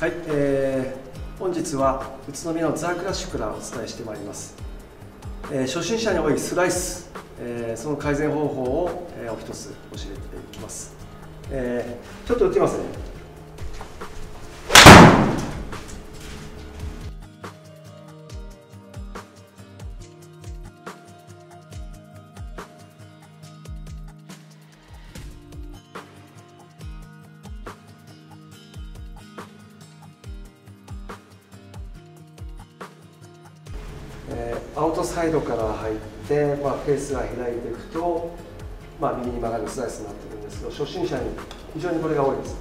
はい、本日は宇都宮のザ・クラシックからお伝えしてまいります。初心者に多いスライス、その改善方法を、お一つ教えていきます。ちょっと打ってみますね。アウトサイドから入って、フェースが開いていくと、右に曲がるスライスになっているんですけど、初心者に非常にこれが多いです。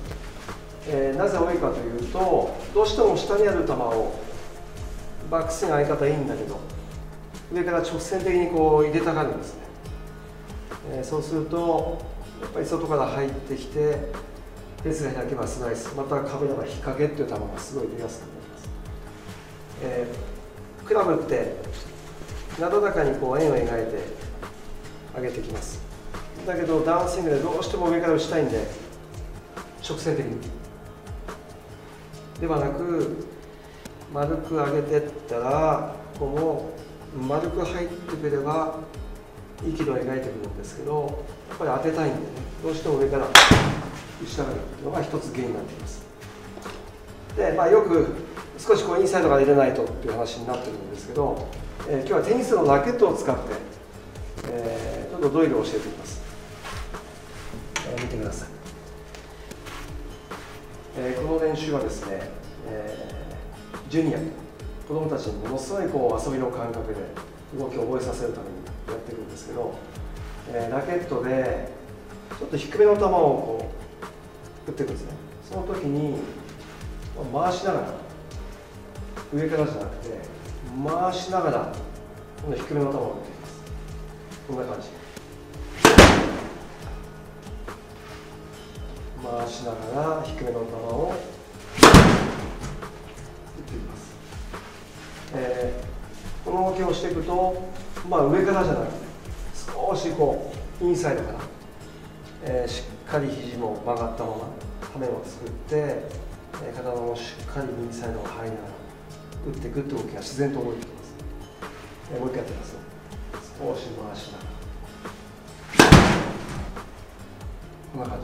なぜ多いかというと、どうしても下にある球をバックスイング、相方いいんだけど上から直線的にこう入れたがるんですね。そうするとやっぱり外から入ってきてフェースが開けばスライス、またカメラが引っ掛けっていう球がすごい出やすくなります。クラブってなだらかにこう円を描いて上げてきます。だけどダウンスイングでどうしても上から打ちたいんで、直線的にではなく丸く上げていったら、ここも丸く入ってくればいい軌道を描いてくるんですけど、やっぱり当てたいんでね、どうしても上から打ちたがるっていうのが一つ原因になっています。で、よく少しこうインサイドから入れないとっていう話になってるんですけど、今日はテニスのラケットを使って、ちょっとドリルを教えていきます。見てください。この練習はですね、ジュニア子どもたちにものすごいこう遊びの感覚で動きを覚えさせるためにやっていくんですけど、ラケットでちょっと低めの球をこう打っていくんですね。その時に回しながら、上からじゃなくて回しながら今度低めの球を打っていきます。こんな感じ、回しながら低めの球を打っていきます。この動きをしていくと、上からじゃなくて少しこうインサイドから、しっかり肘も曲がったままためを作って、体もしっかりインサイドを入りながら打っていくって動きが自然と動いてきます。もう一回やってみますよ。少し回しながらこんな感じ。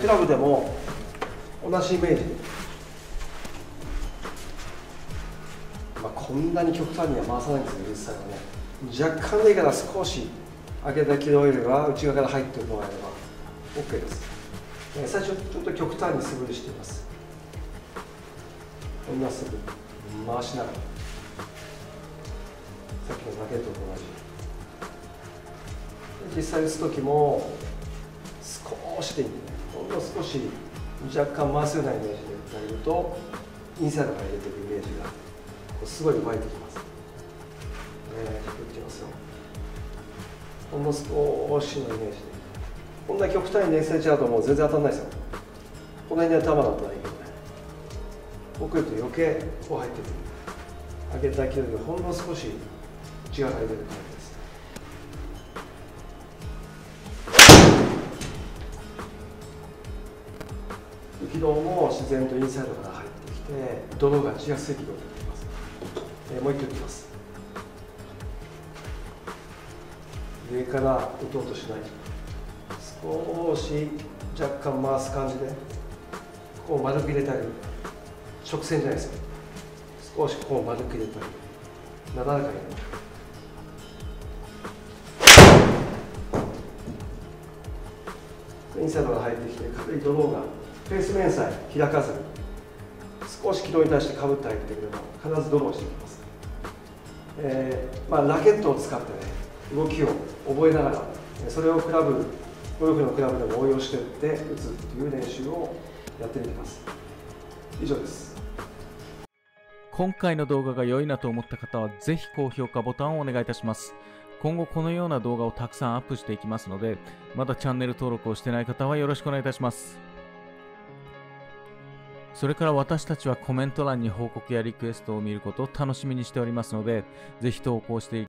クラブでも同じイメージ、こんなに極端には回さないんですよ、実際はね。若干でいいから少し上げた軌道よりは内側から入ってもらえれば OK です。最初ちょっと極端に素振りしています。こんな素振り、回しながらさっきのラケットと同じ。実際打つ時も少しでいいんで、ほんの少し若干回すようなイメージで打ってあげると、インサイドから入れていくイメージがすごい湧いてきます。打ってますよ。ほんの少しのイメージで、こんな極端に連戦しちゃうともう全然当たらないですよ。この辺で球だったらいいけどね、奥行くと余計こう入ってくる。上げた軌道でほんの少し内側が入れる感じです。軌道も自然とインサイドから入ってきて、ドローがしやすい軌道で。もう一回打ってます。上から打とうとしない、少し若干回す感じでこう丸く入れてあげる。直線じゃないですよ、少しこう丸く入れてあげる、なだらかに入れる。インサイドが入ってきて、軽いドローがフェース面さえ開かずに少し軌道に対してかぶって入ってくれば必ずドローしていきます。ラケットを使ってね、動きを覚えながら、それをクラブ、ゴルフのクラブでも応用していって打つっていう練習をやってみてます。以上です。今回の動画が良いなと思った方はぜひ高評価ボタンをお願いいたします。今後このような動画をたくさんアップしていきますので、まだチャンネル登録をしてない方はよろしくお願いいたします。それから私たちはコメント欄に報告やリクエストを見ることを楽しみにしておりますので、ぜひ投稿してい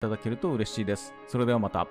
ただけると嬉しいです。それではまた。